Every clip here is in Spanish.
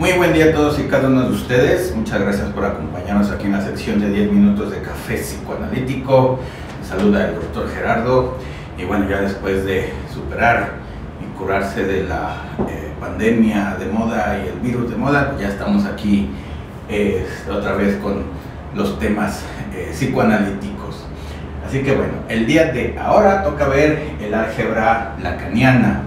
Muy buen día a todos y cada uno de ustedes. Muchas gracias por acompañarnos aquí en la sección de 10 minutos de Café Psicoanalítico. Les saluda el doctor Gerardo. Y bueno, ya después de superar y curarse de la pandemia de moda y el virus de moda, ya estamos aquí otra vez con los temas psicoanalíticos. Así que bueno, el día de ahora toca ver el álgebra lacaniana.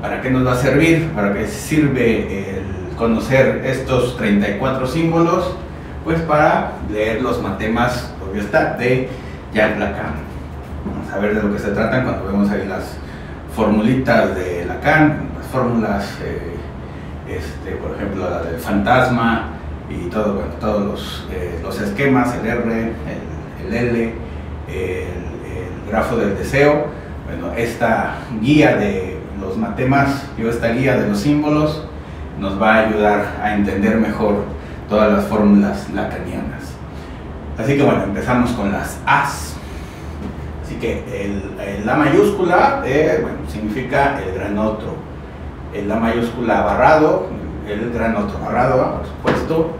¿Para qué nos va a servir? ¿Para qué sirve el conocer estos 34 símbolos? Pues para leer los matemas, obvio está, de Jacques Lacan. Vamos a ver de lo que se tratan cuando vemos ahí las formulitas de Lacan, las fórmulas, por ejemplo, la del fantasma y todo, bueno, todos los esquemas, el R, el L, el grafo del deseo. Bueno, esta guía de los matemas, esta guía de los símbolos, nos va a ayudar a entender mejor todas las fórmulas lacanianas. Así que bueno, empezamos con las As. Así que la mayúscula significa el gran otro. La mayúscula barrado, el gran otro barrado, por supuesto.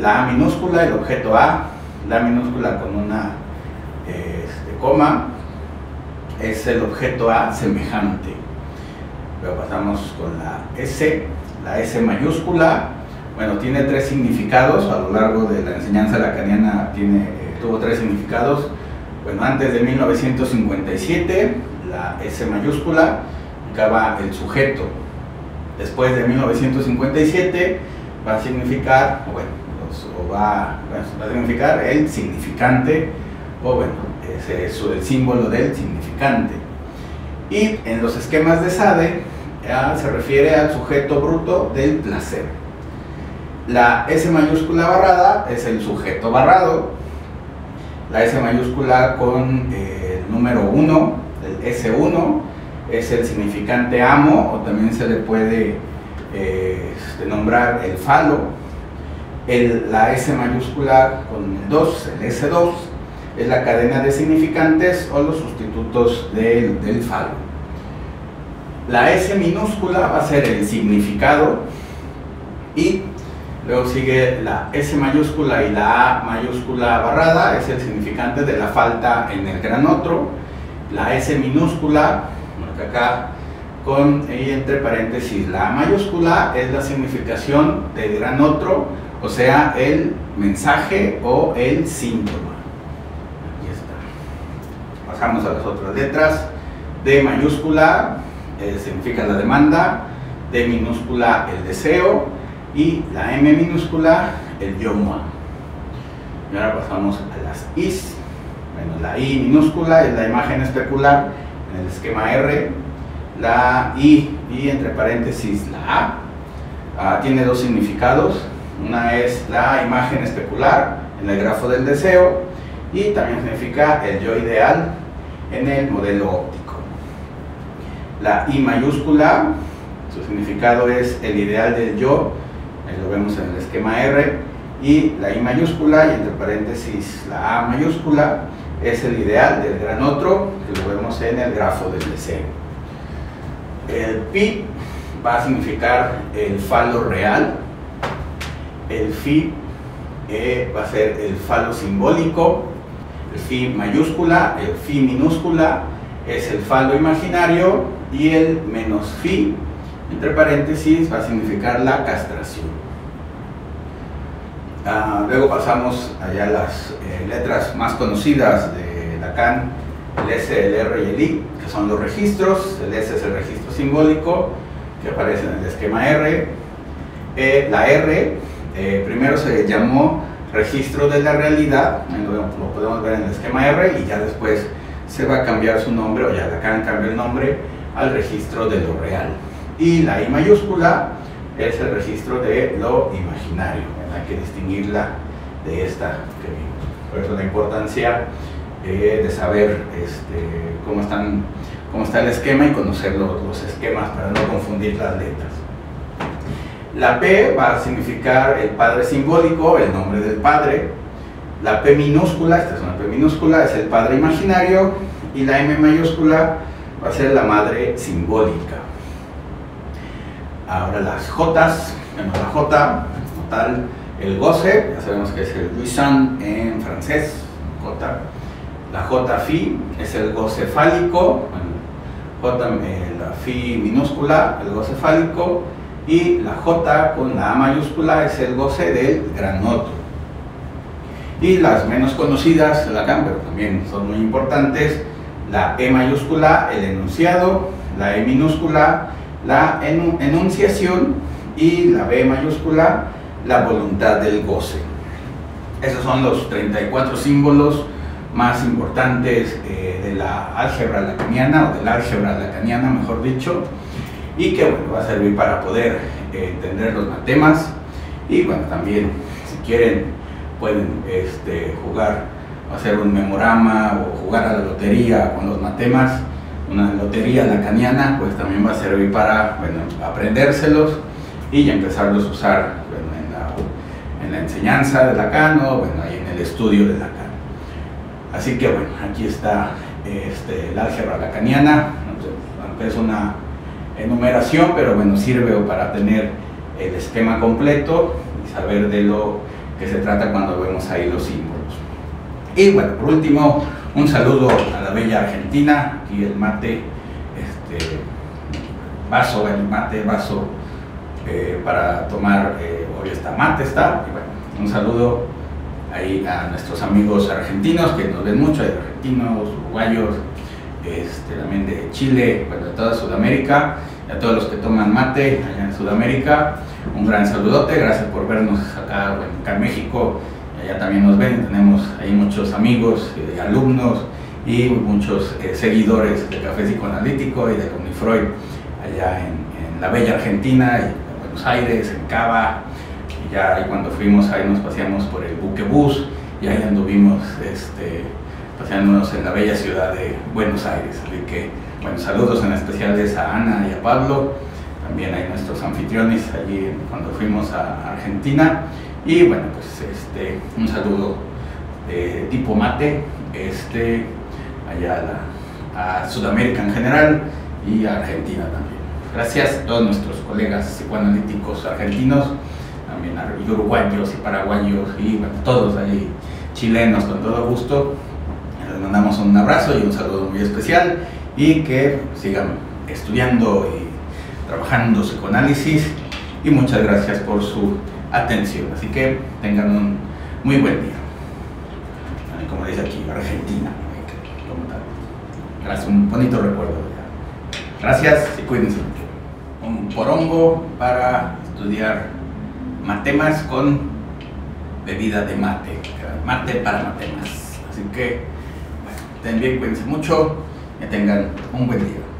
La A minúscula, el objeto A, la minúscula con una coma, es el objeto A semejante. Luego pasamos con la S mayúscula. Bueno, tiene tres significados, a lo largo de la enseñanza lacaniana tuvo tres significados. Bueno, antes de 1957, la S mayúscula indicaba el sujeto. Después de 1957 va a significar, va a significar el significante, o es el símbolo del significante. Y en los esquemas de Sade se refiere al sujeto bruto del placer. La S mayúscula barrada es el sujeto barrado. La S mayúscula con el número 1, el S1, es el significante amo, o también se le puede nombrar el falo. La S mayúscula con el 2, el S2, es la cadena de significantes o los sustitutos del falo. La S minúscula va a ser el significado, y luego sigue la S mayúscula y la A mayúscula barrada, es el significante de la falta en el gran otro. La S minúscula, marca acá con y entre paréntesis la A mayúscula, es la significación del gran otro, o sea, el mensaje o el símbolo. Pasamos a las otras letras. D mayúscula significa la demanda, D minúscula el deseo, y la M minúscula el yo moi. Y ahora pasamos a las Is. Bueno, la I minúscula es la imagen especular en el esquema R. La I entre paréntesis la A, tiene dos significados. Una es la imagen especular en el grafo del deseo, y también significa el yo ideal en el modelo óptico. La I mayúscula, su significado es el ideal del yo, lo vemos en el esquema R, y la I mayúscula y entre paréntesis la A mayúscula es el ideal del gran otro, que lo vemos en el grafo del deseo. El pi va a significar el falo real, el fi va a ser el falo simbólico, el fi mayúscula, el fi minúscula es el falo imaginario, y el menos fi entre paréntesis va a significar la castración. Luego pasamos allá a las letras más conocidas de Lacan, el S, el R y el I, que son los registros. El S es el registro simbólico que aparece en el esquema R. La R primero se llamó registro de la realidad, lo podemos ver en el esquema R, y ya después se va a cambiar su nombre, o ya Lacan cambió el nombre al registro de lo real. Y la I mayúscula es el registro de lo imaginario, hay que distinguirla de esta que vimos. Por eso la importancia de saber cómo está el esquema y conocer los esquemas para no confundir las letras. La P va a significar el padre simbólico, el nombre del padre. La P minúscula, esta es una P minúscula, es el padre imaginario, y la M mayúscula va a ser la madre simbólica. ahora las jotas, menos la jota, total, el goce, ya sabemos que es el jouissant en francés, jota, la jota fi, es el goce fálico, jota, la fi minúscula, el goce fálico, y la jota con la A mayúscula es el goce del granoto. Y las menos conocidas de Lacan, pero también son muy importantes, la E mayúscula, el enunciado, la E minúscula, la enunciación y la B mayúscula, la voluntad del goce. Esos son los 34 símbolos más importantes de la álgebra lacaniana, o del álgebra lacaniana mejor dicho, y que bueno, va a servir para poder entender los matemas. Y bueno, también si quieren pueden jugar, hacer un memorama o jugar a la lotería con los matemas, una lotería lacaniana, pues también va a servir para, bueno, aprendérselos y empezarlos a usar, bueno, en la enseñanza de Lacan, o bueno, ahí en el estudio de Lacan. Así que bueno, aquí está el álgebra lacaniana, aunque es una enumeración, pero bueno, sirve para tener el esquema completo y saber de lo que se trata cuando vemos ahí los símbolos. Y bueno, por último, un saludo a la bella Argentina. Aquí el mate, vaso para tomar, hoy está mate, está. Y bueno, un saludo ahí a nuestros amigos argentinos que nos ven mucho, argentinos, uruguayos, también de Chile, bueno, de toda Sudamérica, y a todos los que toman mate allá en Sudamérica. Un gran saludote, gracias por vernos acá, bueno, acá en México, allá también nos ven, tenemos ahí muchos amigos, alumnos y muchos seguidores de Café Psicoanalítico y de UNIFREUD allá en la bella Argentina, en Buenos Aires, en Cava, y ya ahí cuando fuimos ahí nos paseamos por el buquebus y ahí anduvimos paseándonos en la bella ciudad de Buenos Aires. Así que, bueno, saludos en especiales a Ana y a Pablo, también hay nuestros anfitriones allí cuando fuimos a Argentina. Y bueno, pues un saludo tipo mate allá a Sudamérica en general y a Argentina también. Gracias a todos nuestros colegas psicoanalíticos argentinos, también a uruguayos y paraguayos y bueno, todos allí, chilenos, con todo gusto. Les mandamos un abrazo y un saludo muy especial, y que sigan estudiando y trabajando psicoanálisis, y muchas gracias por su atención. Así que tengan un muy buen día. Como dice aquí, Argentina. Gracias, un bonito recuerdo. Gracias y cuídense. Un porongo para estudiar matemas con bebida de mate. Mate para matemas. Así que, bueno, estén bien, cuídense mucho y tengan un buen día.